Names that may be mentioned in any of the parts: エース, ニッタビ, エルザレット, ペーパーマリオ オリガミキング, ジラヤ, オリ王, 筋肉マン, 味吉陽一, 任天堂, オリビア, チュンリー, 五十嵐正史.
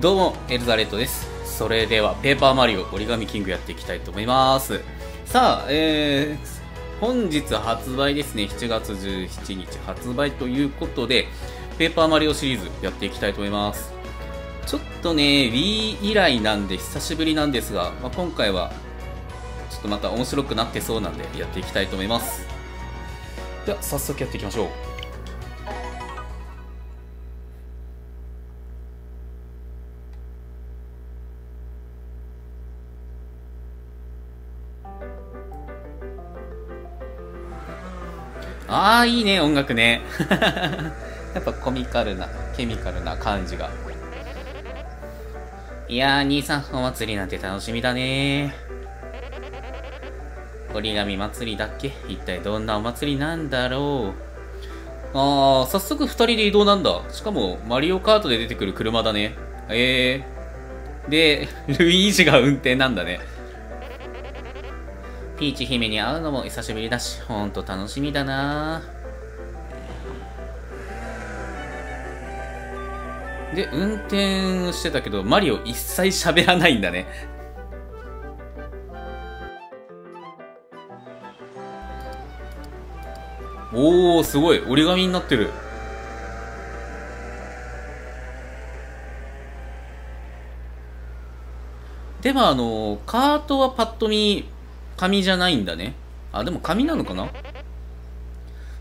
どうも、エルザレットです。それでは、ペーパーマリオ折り紙キングやっていきたいと思います。さあ、本日発売ですね、7月17日発売ということで、ペーパーマリオシリーズやっていきたいと思います。ちょっとね、Wii 以来なんで久しぶりなんですが、今回は、ちょっとまた面白くなってそうなんで、やっていきたいと思います。では、早速やっていきましょう。ああ、いいね、音楽ね。やっぱケミカルな感じが。いやー、兄さん、お祭りなんて楽しみだね。折り紙祭りだっけ？一体どんなお祭りなんだろう。ああ、早速二人で移動なんだ。しかも、マリオカートで出てくる車だね。で、ルイージが運転なんだね。ピーチ姫に会うのも久しぶりだし、ほんと楽しみだな。で、運転してたけど、マリオ一切喋らないんだね。おー、すごい。折り紙になってる。でも、カートはパッと見、紙じゃないんだね。あ、でも紙なのかな。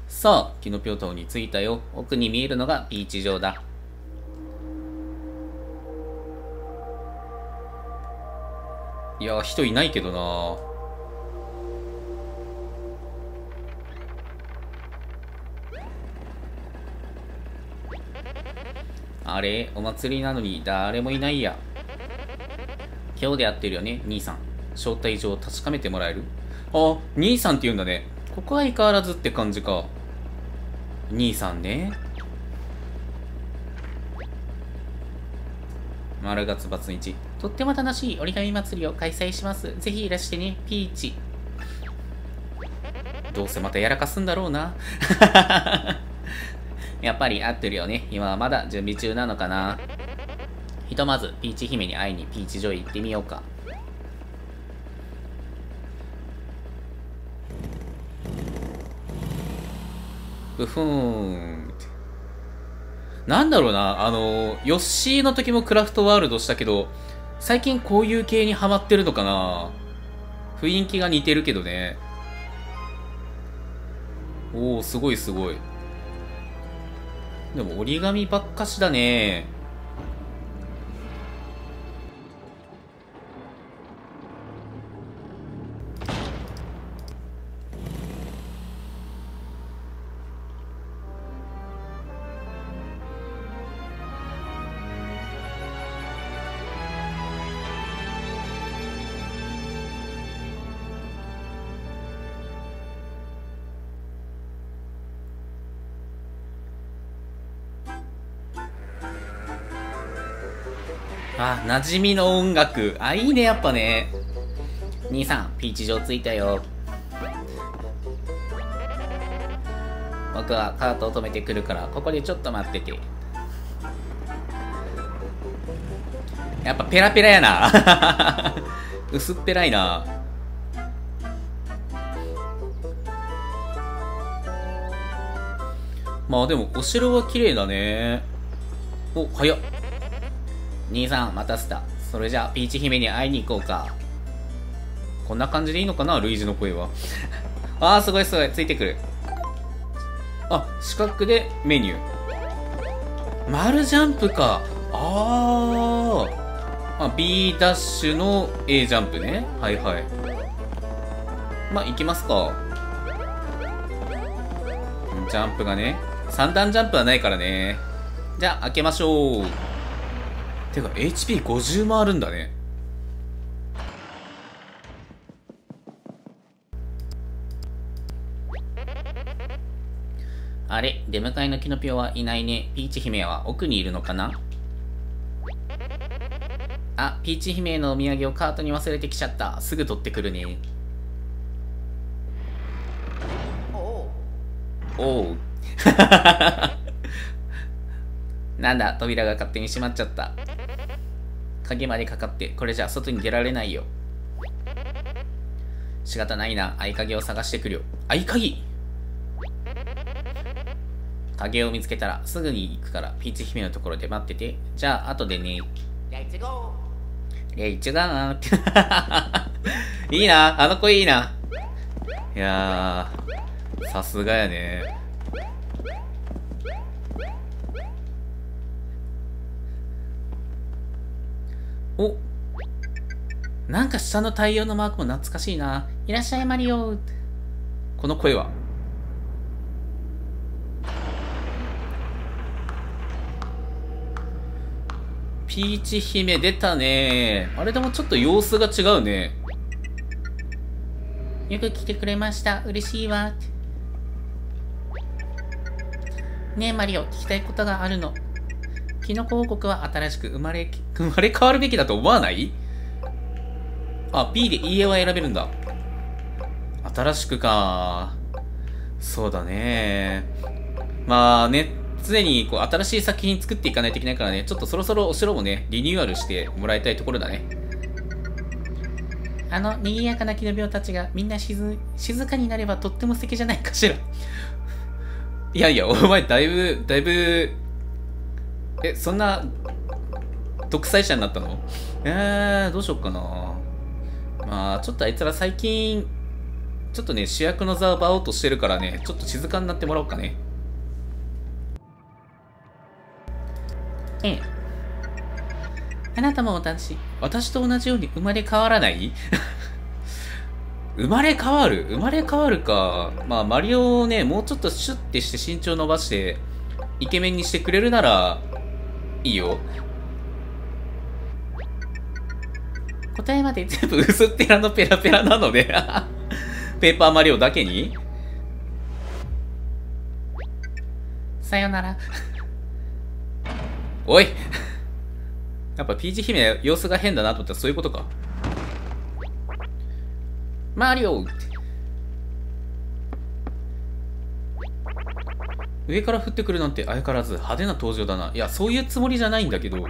さあ、キノピオ島に着いたよ。奥に見えるのがピーチ場だ。いやー、人いないけどなー。あれ、お祭りなのに誰もいないや。今日でやってるよね、兄さん。招待状を確かめてもらえる？あ、兄さんって言うんだね。ここは相変わらずって感じか。兄さんね。丸がつばつ1。とっても楽しい折り紙祭りを開催します。ぜひいらしてね、ピーチ。どうせまたやらかすんだろうな。やっぱり合ってるよね。今はまだ準備中なのかな。ひとまず、ピーチ姫に会いにピーチ城へ行ってみようか。うふーん。なんだろうな、ヨッシーの時もクラフトワールドしたけど、最近こういう系にハマってるのかな。雰囲気が似てるけどね。おー、すごいすごい。でも折り紙ばっかしだね。あ、馴染みの音楽。あ、いいね、やっぱね。兄さん、ピーチ場着いたよ。僕はカートを止めてくるから、ここでちょっと待ってて。やっぱペラペラやな。薄っぺらいな。まあでも、お城は綺麗だね。お、早っ。兄さん、待たせた。それじゃあ、ピーチ姫に会いに行こうか。こんな感じでいいのかな、ルイージの声は。あー、すごいすごい。ついてくる。あ、四角でメニュー。丸ジャンプか。あ、B ダッシュの A ジャンプね。はいはい。まあ、行きますか。ジャンプがね。三段ジャンプはないからね。じゃあ、開けましょう。てか HP50 もあるんだね。あれ、出迎えのキノピオはいないね。ピーチ姫は奥にいるのかな。あ、ピーチ姫のお土産をカートに忘れてきちゃった。すぐ取ってくるね。おうなんだ、扉が勝手に閉まっちゃった。鍵までかかって、これじゃ外に出られないよ。仕方ないな、合鍵を探してくるよ。合鍵！影を見つけたらすぐに行くからピーチ姫のところで待ってて。じゃあ後でね。レッツゴーレッツゴーいいな、あの子いいな。いやー、さすがやね。お、なんか下の太陽のマークも懐かしいな。いらっしゃいマリオ。この声はピーチ姫出たね。あれでもちょっと様子が違うね。よく来てくれました。嬉しいわ。ねえマリオ、聞きたいことがあるの。キノコ王国は新しく生まれ変わるべきだと思わない？あ、B で EA は選べるんだ。新しくか。そうだね。まあね。常にこう新しい作品作っていかないといけないからね、ちょっとそろそろお城もね、リニューアルしてもらいたいところだね。あの、賑やかな木の苗たちがみんな静かになればとっても素敵じゃないかしら。いやいや、お前だいぶ、え、そんな、独裁者になったの？どうしよっかな。まあ、ちょっとあいつら最近、ちょっとね、主役の座を奪おうとしてるからね、ちょっと静かになってもらおうかね。あなたも私と同じように生まれ変わらない？生まれ変わるか。まあ、マリオをね、もうちょっとシュッてして身長伸ばして、イケメンにしてくれるなら、いいよ。答えまで全部薄っぺらのペラペラなので。ペーパーマリオだけに？さよなら。おいやっぱピーチ姫様子が変だなと思ったらそういうことか。マリオって上から降ってくるなんて相変わらず派手な登場だな。いや、そういうつもりじゃないんだけど。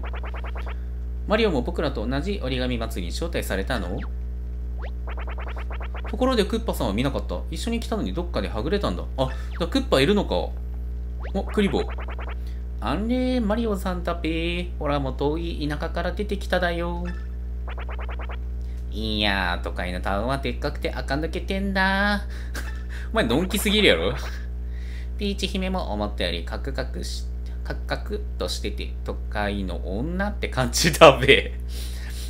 マリオも僕らと同じ折り紙祭りに招待されたの？ところでクッパさんは見なかった。一緒に来たのにどっかではぐれたんだ。あ、だクッパいるのか。お、クリボー。あれ、マリオさんだべー。ほら、もう遠い田舎から出てきただよ。いやー、都会のタウンはでっかくて垢抜けてんだ。お前、のんきすぎるやろ。ピーチ姫も思ったよりカクカクとしてて、都会の女って感じだべ。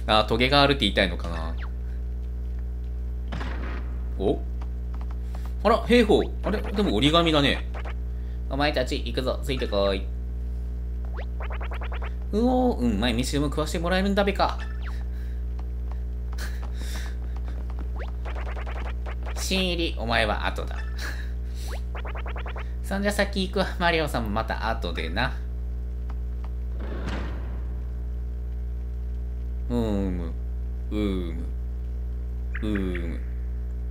あー、トゲがあるって言いたいのかな。お？あら、兵法。あれ、でも折り紙だね。お前たち、行くぞ。ついてこい。うおー、うん、前飯でも食わしてもらえるんだべか。新入り、お前は後だ。そんじゃ先行くわ。マリオさんもまた後でな。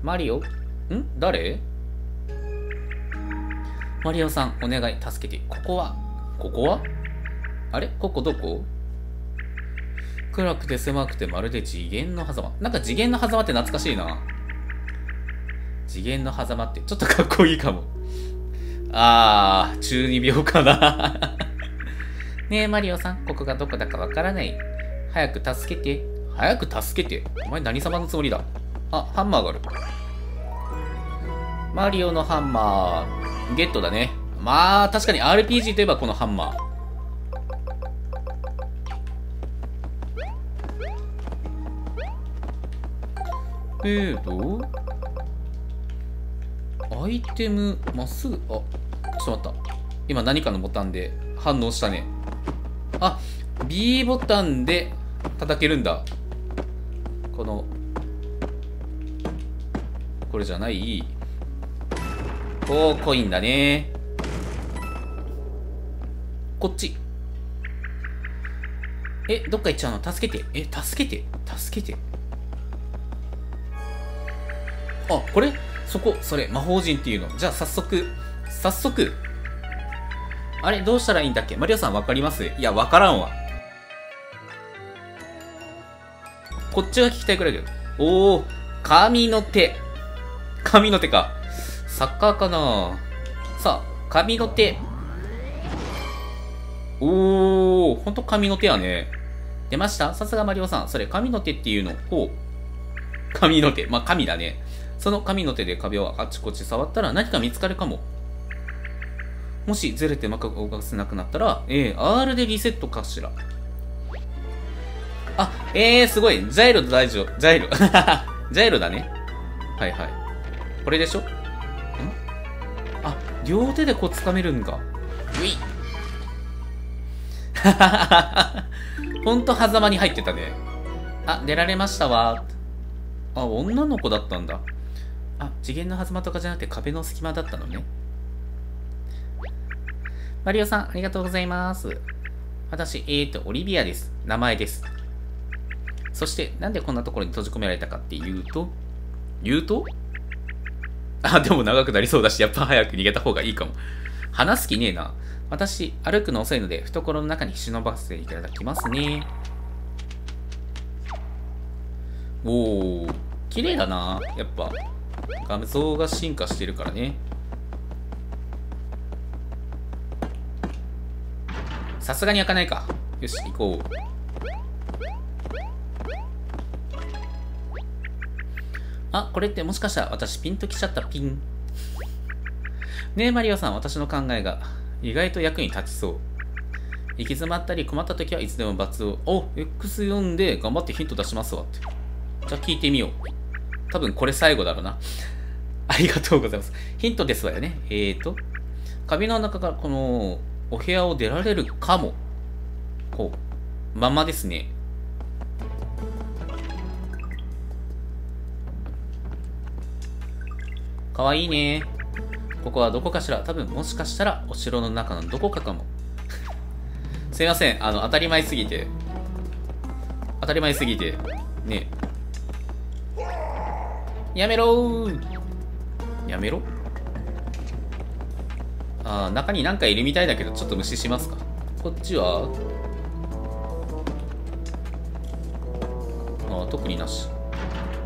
マリオ？ん？誰？マリオさん、お願い、助けて。ここはあれ？ここどこ？暗くて狭くてまるで次元の狭間。なんか次元の狭間って懐かしいな。次元の狭間ってちょっとかっこいいかも。あー、中二病かな。ねえ、マリオさん、ここがどこだかわからない。早く助けて。早く助けて？お前何様のつもりだ？あ、ハンマーがある。マリオのハンマー、ゲットだね。まあ、確かに RPG といえばこのハンマー。アイテム、まっすぐ、あ、ちょっと待った。今何かのボタンで反応したね。あ、B ボタンで叩けるんだ。この、これじゃない。こう、コインだね。こっち。え、どっか行っちゃうの？助けて。え、助けて。あ、これ？そこ、それ、魔法陣っていうの。じゃあ、早速。あれ、どうしたらいいんだっけ？マリオさん、わかります？いや、わからんわ。こっちが聞きたいくらいだよ。おー、神の手。神の手か。サッカーかな。さあ、神の手。おー、ほんと神の手やね。出ました？さすがマリオさん。それ、神の手っていうの。ほう。神の手。まあ、神だね。その神の手で壁をあちこち触ったら何か見つかるかも。もしずれて幕が動かせなくなったら、R でリセットかしら。あ、すごい。ジャイロ大丈夫。ジャイロ。ジャイロだね。はいはい。これでしょ？ん？あ、両手でこう掴めるんか。ういほんと狭間に入ってたね。あ、出られましたわ。あ、女の子だったんだ。あ、次元の狭間とかじゃなくて壁の隙間だったのね。マリオさん、ありがとうございます。私、オリビアです。名前です。そして、なんでこんなところに閉じ込められたかって言うとあ、でも長くなりそうだし、やっぱ早く逃げた方がいいかも。話す気ねえな。私、歩くの遅いので、懐の中に忍ばせていただきますね。おー、綺麗だな。やっぱ、画像が進化してるからね。さすがに開かないか。よし、行こう。あ、これってもしかしたら私ピンときちゃったピン。ねえ、マリオさん、私の考えが意外と役に立ちそう。行き詰まったり困ったときはいつでも罰を。お、X 読んで頑張ってヒント出しますわって。じゃあ聞いてみよう。多分これ最後だろうな。ありがとうございます。ヒントですわよね。壁の中からこの、お部屋を出られるかも。こう。ままですね。かわいいね。ここはどこかしら。多分もしかしたらお城の中のどこかかも。すいません。当たり前すぎて。当たり前すぎて。ね。やめろー。やめろ？あ、中になんかいるみたいだけど、ちょっと無視しますか。こっちはあ、特になし。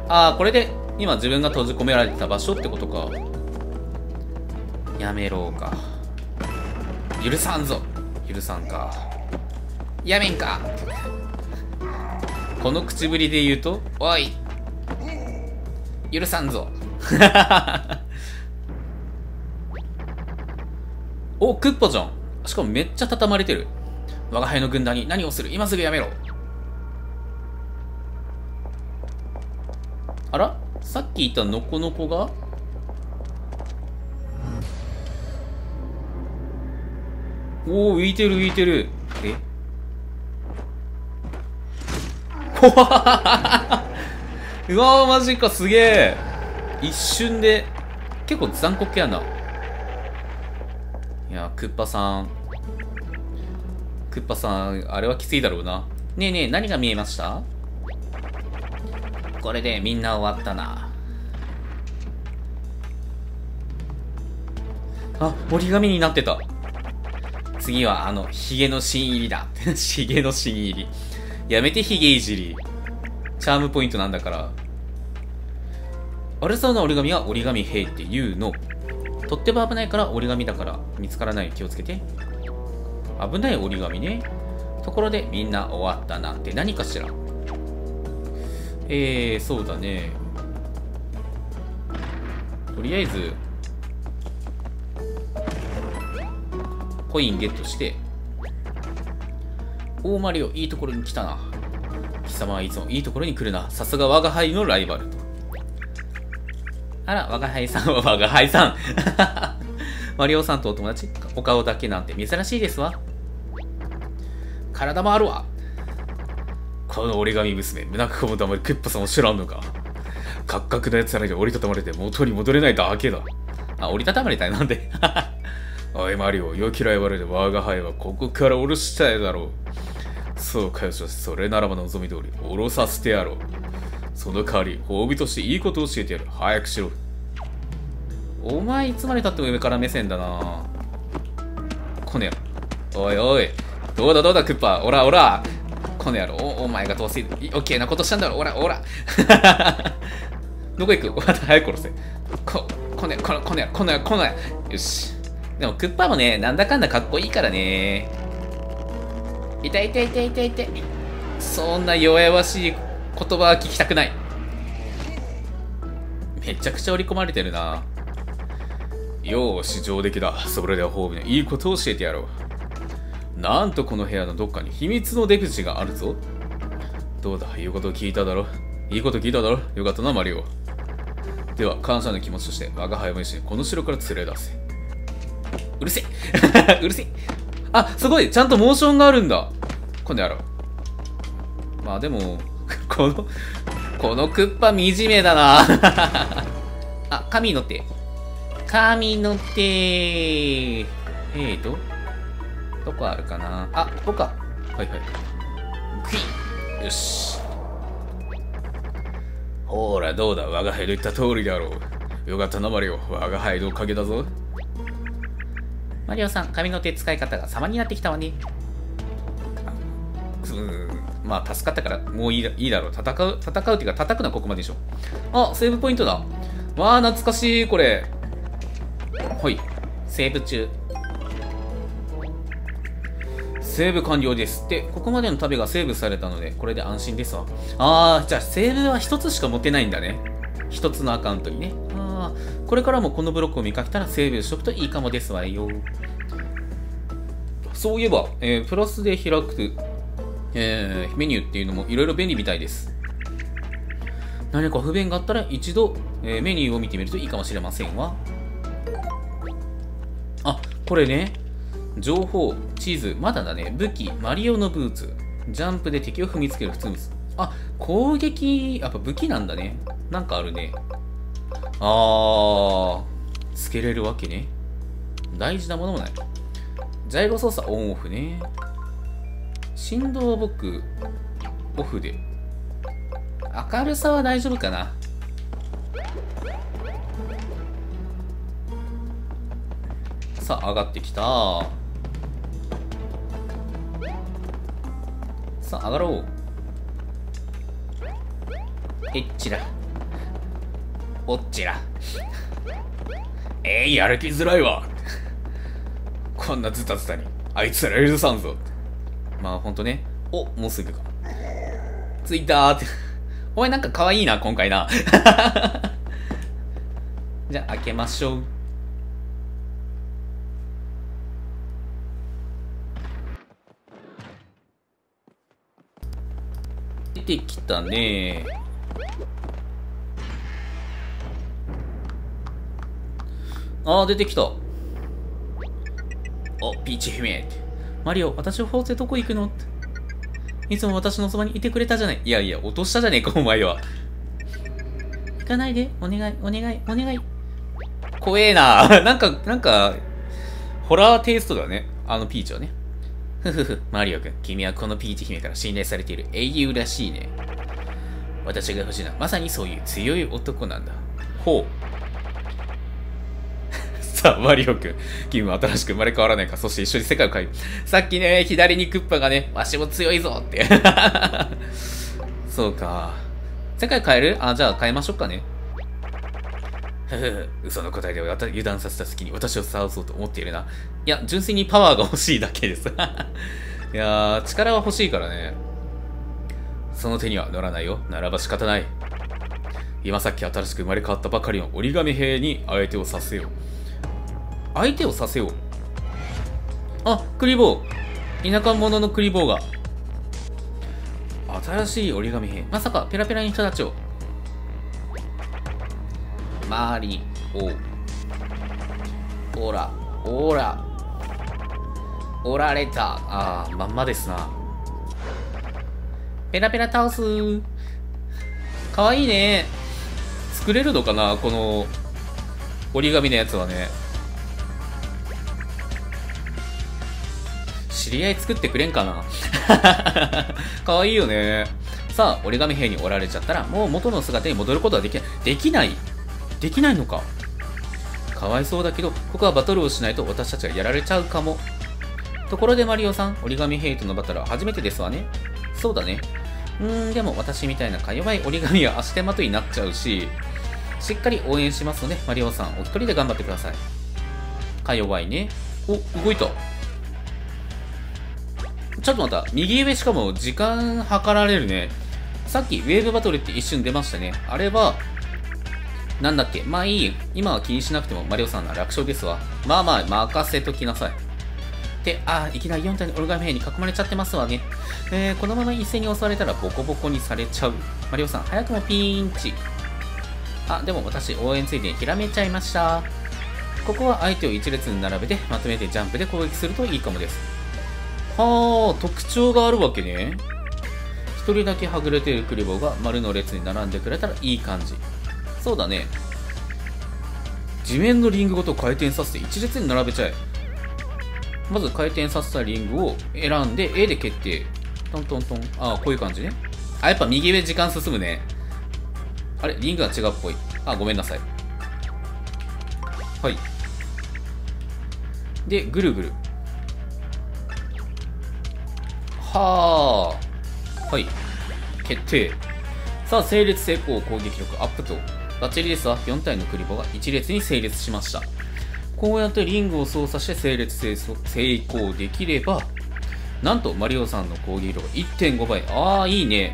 ああ、これで今自分が閉じ込められてた場所ってことか。やめろか。許さんぞ。許さんか。やめんか。この口ぶりで言うと、おい。許さんぞ。お、クッパじゃん。しかもめっちゃ畳まれてる。我が輩の軍団に何をする？今すぐやめろ。あら？さっきいたノコノコが？おー、浮いてる浮いてる。え？ほわははは。うわー、マジか、すげえ。一瞬で。結構残酷やな。いや、クッパさん。クッパさん、あれはきついだろうな。ねえねえ、何が見えました？これでみんな終わったな。あ、折り紙になってた。次はヒゲの芯入りだ。ヒゲの芯入り。やめてヒゲいじり。チャームポイントなんだから。悪そうな折り紙は折り紙兵っていうの。取っ手は危ないから折り紙だから見つからないように気をつけて。危ない折り紙ね。ところでみんな終わったなんて何かしら。そうだね。とりあえず、コインゲットして。おお、マリオ、いいところに来たな。貴様はいつもいいところに来るな。さすが我が輩のライバル。あら、我が輩さんは我が輩さん。マリオさんとお友達、お顔だけなんて珍しいですわ。体もあるわ。この折り紙娘、胸くこもたまにクッパさんを知らんのか。カッカクのやつらに折りたたまれて元に戻れないだけだ。あ、折りたたまれたいなんで。おいマリオ、良きライバルで我が輩はここから降ろしたいだろう。そうかよし、それならば望み通り降ろさせてやろう。その代わり、褒美としていいことを教えてやる。早くしろ。お前、いつまでたっても上から目線だな。来ねえ。おいおい。どうだどうだ、クッパ。おらおら。この野郎、お前がどうせ余計なことしたんだろ、おらおらどこ行く、また早く殺せ。この野郎、よし。でもクッパもね、なんだかんだかっこいいからね。痛い痛い痛い痛い痛い。そんな弱々しい言葉は聞きたくない。めちゃくちゃ織り込まれてるな。よーし、上出来だ。それでは褒美のいいことを教えてやろう。なんとこの部屋のどっかに秘密の出口があるぞ。どうだ、言うこと聞いただろ。いいこと聞いただろ。よかったな、マリオ。では、感謝の気持ちとして、我が輩も一緒にこの城から連れ出せ。うるせえうるせえ。あ、すごい、ちゃんとモーションがあるんだ。今度やろう。まあでも、このクッパ惨めだなあ、神の手。神の手。どこあるかなあ、ここか。はいはい。クイーン。よし。ほら、どうだ、我が輩の言った通りだろう。よかったな、マリオ。我が輩のおかげだぞ。マリオさん、神の手使い方が様になってきたわね。まあ、助かったから、もういいだろう。戦うっていうか、叩くのはここまででしょ。あ、セーブポイントだ。わあ、懐かしい、これ。はい、セーブ中。セーブ完了です。で、ここまでの旅がセーブされたので、これで安心ですわ。あー、じゃあ、セーブは一つしか持てないんだね。一つのアカウントにね。これからもこのブロックを見かけたらセーブしとくといいかもですわよ。そういえば、プラスで開く、メニューっていうのもいろいろ便利みたいです。何か不便があったら一度、メニューを見てみるといいかもしれませんわ。あ、これね。情報、地図、まだだね。武器、マリオのブーツ。ジャンプで敵を踏みつける普通です。あ、攻撃、やっぱ武器なんだね。なんかあるね。あー、つけれるわけね。大事なものもない。ジャイロ操作オンオフね。振動は僕、オフで。明るさは大丈夫かな。さあ、上がってきた。さあ、上がろう。えっちら。おっちらやる気づらいわこんなズタズタにあいつら許さんぞ。まあほんとね。お、もうすぐか着いたーってお前なんかかわいいな今回なじゃあ開けましょう。出てきたねー。あー、出てきた。お、ピーチ姫。マリオ、私を放ってどこ行くのって。いつも私のそばにいてくれたじゃない。いやいや、落としたじゃねえか、お前は。行かないで。お願い、お願い、お願い。怖えななんか、ホラーテイストだね。あのピーチはね。ふふふ、マリオ君、君はこのピーチ姫から信頼されている英雄らしいね。私が欲しいのは、まさにそういう強い男なんだ。ほう。さあ、マリオ君、君は新しく生まれ変わらないか、そして一緒に世界を変える。さっきね、左にクッパがね、わしも強いぞって。そうか。世界変える？あ、じゃあ変えましょうかね。嘘の答えで油断させた隙に私を倒そうと思っているな。いや、純粋にパワーが欲しいだけです。いやー、力は欲しいからね。その手には乗らないよ。ならば仕方ない。今さっき新しく生まれ変わったばかりの折り紙兵に相手をさせよう。相手をさせよう。あ、クリボー。田舎者のクリボーが。新しい折り紙兵。まさか、ペラペラに人たちを。マリオ。オラ、オラ。おられた。あー、まんまですな。ペラペラ倒すー。かわいいね。作れるのかな、この折り紙のやつはね。知り合い作ってくれんかなかわいいよね。さあ、折り紙兵に折られちゃったら、もう元の姿に戻ることはできない。できないのか。かわいそうだけど、ここはバトルをしないと私たちがやられちゃうかも。ところでマリオさん、折り紙兵とのバトルは初めてですわね。そうだね。でも私みたいなか弱い折り紙は足手まといになっちゃうし、しっかり応援しますので、マリオさんお一人で頑張ってください。か弱いね。お、動いた。ちょっと待った。右上しかも時間計られるね。さっきウェーブバトルって一瞬出ましたね。あれは、なんだっけ。まあいい。今は気にしなくてもマリオさんなら楽勝ですわ。まあまあ、任せときなさい。って、ああ、いきなり4体のオルガン兵に囲まれちゃってますわね。このまま一斉に襲われたらボコボコにされちゃう。マリオさん、早くもピンチ。あ、でも私、応援ついでにひらめちゃいました。ここは相手を一列に並べて、まとめてジャンプで攻撃するといいかもです。はあ、特徴があるわけね。一人だけはぐれてるクリボーが丸の列に並んでくれたらいい感じ。そうだね。地面のリングごと回転させて一列に並べちゃえ。まず回転させたリングを選んで A で決定。トントントン。ああ、こういう感じね。あ、やっぱ右上時間進むね。あれ、リングが違うっぽい。あ、ごめんなさい。はい。で、ぐるぐる。はあ、はい。決定。さあ、整列成功、攻撃力アップと。バッチリですわ。4体のクリボーが1列に整列しました。こうやってリングを操作して整列成功できれば、なんとマリオさんの攻撃力 1.5 倍。ああ、いいね。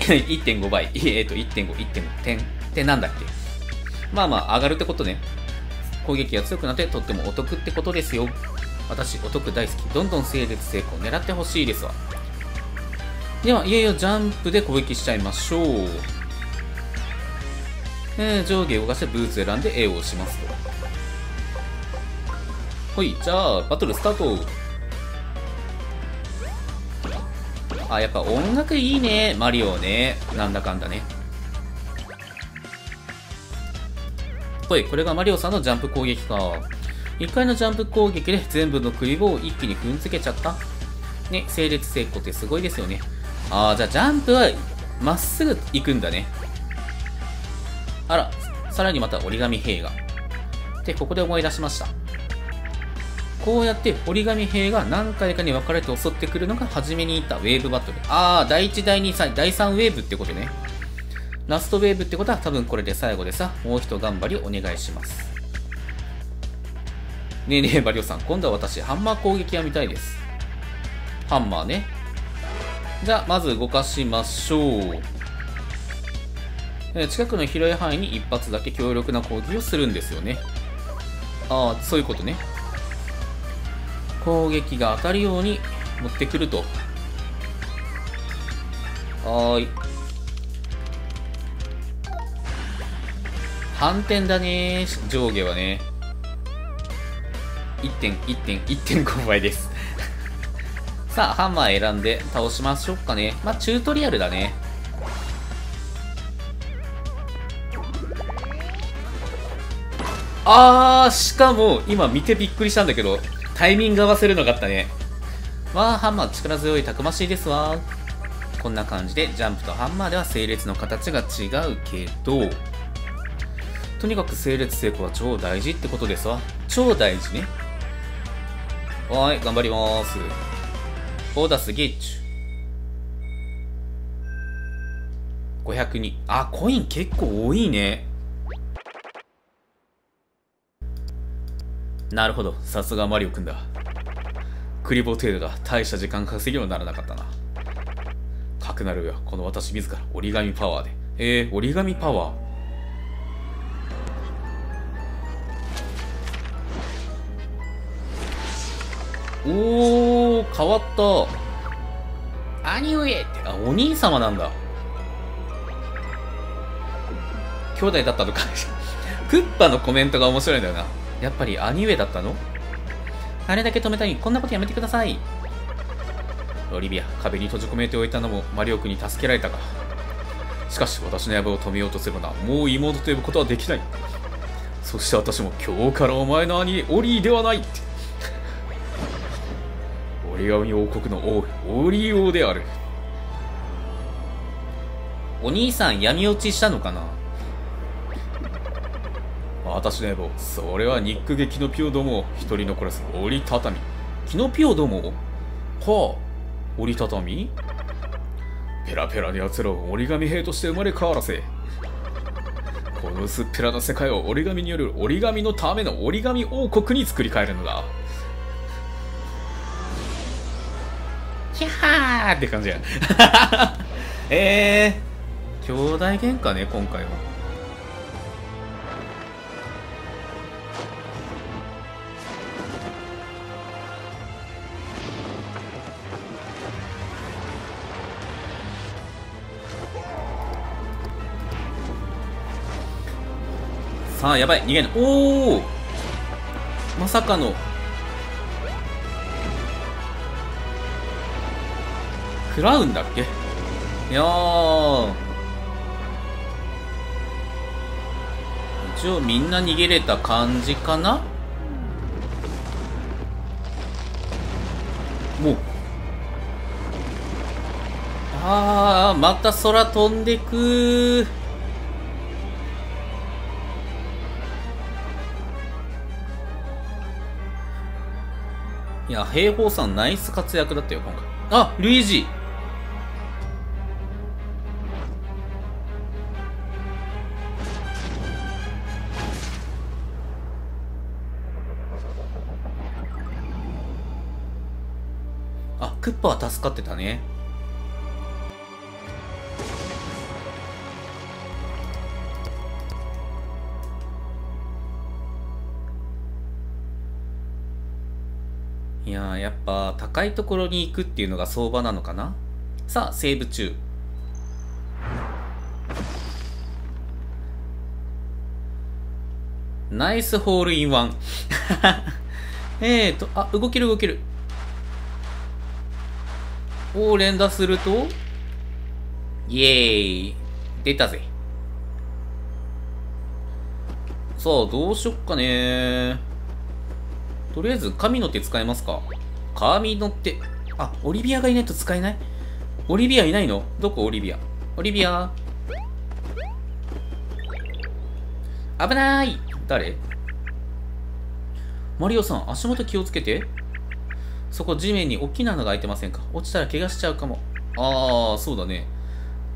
1.5 倍。1.5、1.5 点。ってなんだっけ。まあまあ、上がるってことね。攻撃が強くなってとってもお得ってことですよ。私、お得大好き。どんどん整列成功狙ってほしいですわ。では、いよいよジャンプで攻撃しちゃいましょう。上下動かしてブーツ選んで A を押しますと。ほい、じゃあ、バトルスタート。あ、やっぱ音楽いいね。マリオね。なんだかんだね。ほい、これがマリオさんのジャンプ攻撃か。1回のジャンプ攻撃で全部のクリボーを一気に踏んづけちゃったね。整列成功ってすごいですよね。ああ、じゃあジャンプはまっすぐ行くんだね。あら、さらにまた折り紙兵が。で、ここで思い出しました。こうやって折り紙兵が何回かに分かれて襲ってくるのが初めに言ったウェーブバトル。ああ、第1、第2、第3ウェーブってことね。ラストウェーブってことは多分これで最後でさ、もう一頑張りお願いします。ねえねえ、マリオさん、今度は私、ハンマー攻撃やみたいです。ハンマーね。じゃあ、まず動かしましょう。近くの広い範囲に一発だけ強力な攻撃をするんですよね。ああ、そういうことね。攻撃が当たるように持ってくると。はーい。反転だねー、上下はね。1.5 倍です。さあ、ハンマー選んで倒しましょうかね。まあ、チュートリアルだね。あー、しかも、今見てびっくりしたんだけど、タイミング合わせるのがあったね。まあ、ハンマー力強い、たくましいですわ。こんな感じで、ジャンプとハンマーでは整列の形が違うけど、とにかく整列成功は超大事ってことですわ。超大事ね。はい、頑張りまーす。オーダースゲッチュ。502。あ、コイン結構多いね。なるほど。さすがマリオくんだ。クリボー程度が大した時間稼ぎにはならなかったな。かくなる上は、この私自ら折り紙パワーで。折り紙パワー。おー、変わった。兄上って、あ、お兄様なんだ。兄弟だったのか。クッパのコメントが面白いんだよな。やっぱり兄上だったの？あれだけ止めたい。こんなことやめてください。オリビア、壁に閉じ込めておいたのもマリオ君に助けられたか。しかし、私の野望を止めようとすればな、もう妹と呼ぶことはできない。そして私も今日からお前の兄、オリーではない。折り紙王国の王、オリ王である。お兄さん、闇落ちしたのかな。私の野望、それは肉劇のピオどもを一人残らず折りたたみ。キノピオどもをは折りたたみ、ペラペラのやつらを折り紙兵として生まれ変わらせ、この薄っぺらな世界を折り紙による折り紙のための折り紙王国に作り変えるのだ。キャハーって感じや。兄弟喧嘩ね、今回は。さあ、やばい、逃げない。おお、まさかの食らうんだっけ。いやー、一応みんな逃げれた感じかな。もう、ああ、また空飛んでく。いや、兵法さんナイス活躍だったよ今回。あ、ルイージ、クッパは助かってたね。いやー、やっぱ高いところに行くっていうのが相場なのかな。さあ、セーブ中。ナイスホールインワン。あ、動ける動ける。を連打すると、イエーイ、出たぜ。さあ、どうしよっかね。とりあえず神の手使えますか。神の手、あ、オリビアがいないと使えない。オリビアいないの？どこオリビア？オリビア、危ない。誰？マリオさん、足元気をつけて。そこ地面に大きな穴が開いてませんか？落ちたら怪我しちゃうかも。ああ、そうだね。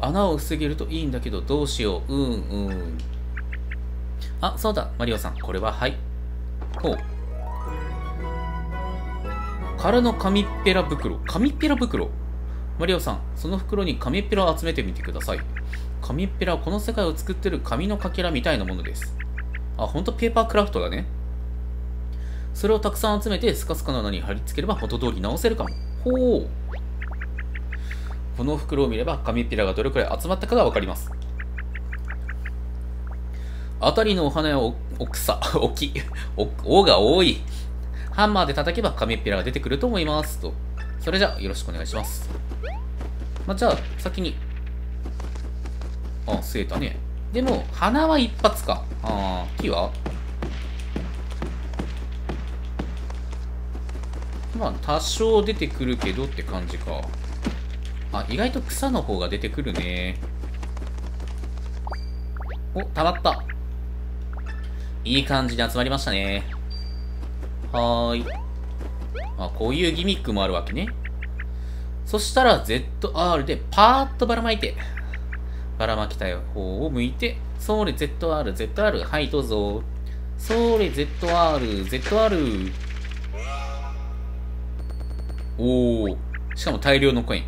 穴を防げるといいんだけど、どうしよう。あ、そうだ、マリオさん。これは、はい。ほう。空の紙っぺら袋。紙っぺら袋。マリオさん、その袋に紙っぺらを集めてみてください。紙っぺらはこの世界を作ってる紙のかけらみたいなものです。あ、ほんとペーパークラフトだね。それをたくさん集めてスカスカの穴に貼り付ければ元通り直せるかも。ほう。この袋を見れば紙っぺらがどれくらい集まったかがわかります。あたりのお花や奥さ、おき、おが多い。ハンマーで叩けば紙っぺらが出てくると思いますと。それじゃあよろしくお願いします。まあ、じゃあ先に、あ、据えたね。でも花は一発か。ああ、木はまあ、多少出てくるけどって感じか。あ、意外と草の方が出てくるね。お、たまった。いい感じに集まりましたね。はーい。あ、こういうギミックもあるわけね。そしたら ZR でパーッとばらまいて、ばらまきたい方を向いて、それ ZR、ZR、はい、どうぞ。それ ZR、ZR。おお、しかも大量のコイン。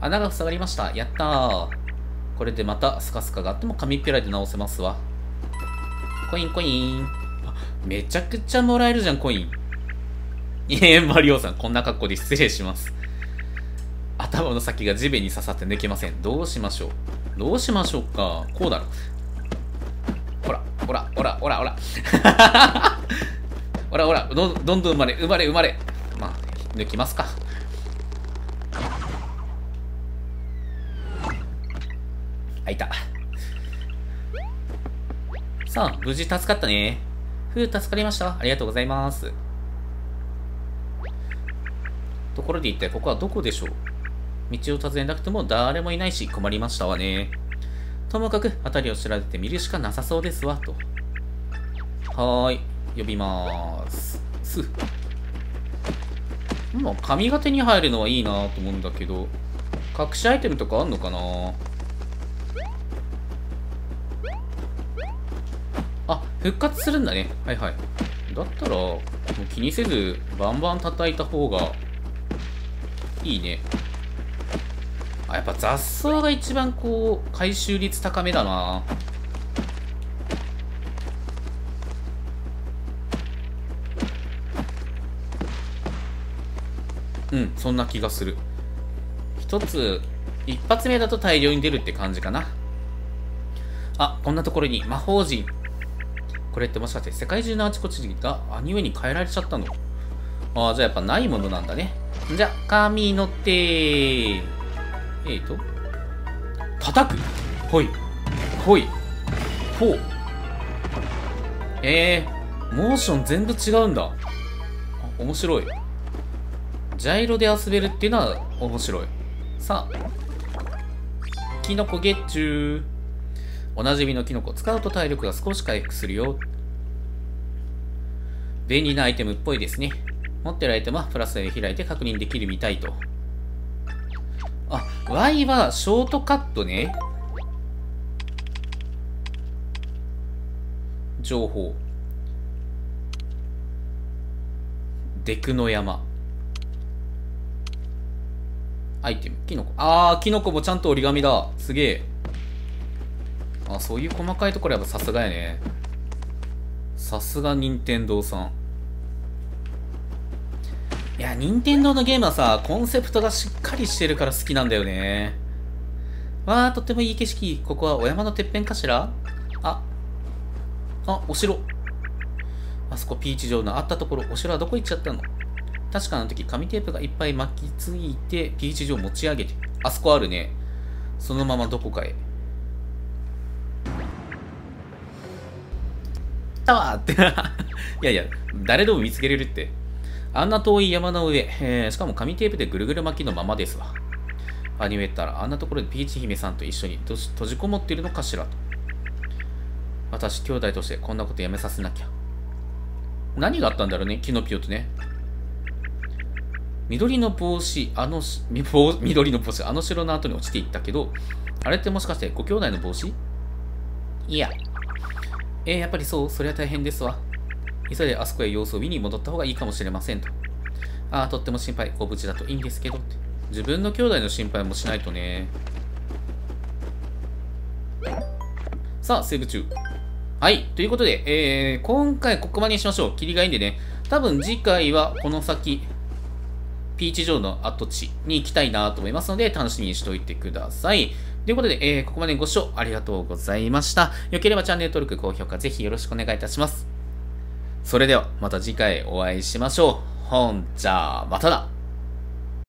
穴が塞がりました。やったー。これでまたスカスカがあっても紙っぺらで直せますわ。コインコイン、あ、めちゃくちゃもらえるじゃんコイン。マリオさん、こんな格好で失礼します。頭の先が地面に刺さって抜けません。どうしましょう、どうしましょうか。こうだろ。ほらほらほらほらほらほらほら、どんどん生まれ生まれ生まれ。まあ抜きますか。あ、いた。さあ、無事助かったね。ふう、助かりました。ありがとうございます。ところで一体ここはどこでしょう。道を尋ねなくても誰もいないし困りましたわね。ともかく辺りを調べてみるしかなさそうですわと。はーい、呼びまーす。今髪が手に入るのはいいなと思うんだけど、隠しアイテムとかあんのかな。あ、復活するんだね。はいはい。だったらもう気にせずバンバン叩いた方がいいね。あ、やっぱ雑草が一番こう回収率高めだな。うん、そんな気がする。一つ、一発目だと大量に出るって感じかな。あ、こんなところに魔法陣。これってもしかして世界中のあちこちが兄上に変えられちゃったの？ああ、じゃあやっぱないものなんだね。じゃあ、神の手。叩く？ほい。ほい。ほう。モーション全部違うんだ。面白い。ジャイロで遊べるっていうのは面白い。さあ、キノコゲッチュー。おなじみのキノコ使うと体力が少し回復するよ。便利なアイテムっぽいですね。持ってるアイテムはプラスを開いて確認できるみたいと。あ、Y はショートカットね。情報。デクの山。アイテム、キノコ。あー、キノコもちゃんと折り紙だ。すげえ。あ、そういう細かいところやっぱさすがやね。さすが任天堂さん。いや、任天堂のゲームはさ、コンセプトがしっかりしてるから好きなんだよね。わー、とってもいい景色。ここはお山のてっぺんかしら。あ、お城。あそこピーチ城のあったところ、お城はどこ行っちゃったの？確かあの時紙テープがいっぱい巻きついてピーチ城持ち上げて、あそこあるね。そのままどこかへ。たわーっていやいや、誰でも見つけれるって。あんな遠い山の上、しかも紙テープでぐるぐる巻きのままですわ。アニメったらあんなところでピーチ姫さんと一緒に閉じこもっているのかしらと。私兄弟としてこんなことやめさせなきゃ。何があったんだろうね、キノピオとね。緑の帽子、緑の帽子、あの城の後に落ちていったけど、あれってもしかしてご兄弟の帽子？いや。やっぱりそう、それは大変ですわ。急いであそこへ様子を見に戻った方がいいかもしれませんと。ああ、とっても心配、ご無事だといいんですけどって。自分の兄弟の心配もしないとね。さあ、セーブ中。はい、ということで、今回ここまでにしましょう。切りがいいんでね。多分次回はこの先、ピーチ城の跡地に行きたいなと思いますので、楽しみにしておいてください。ということで、ここまでご視聴ありがとうございました。良ければチャンネル登録、高評価、ぜひよろしくお願いいたします。それでは、また次回お会いしましょう。ほんじゃあ、まただ。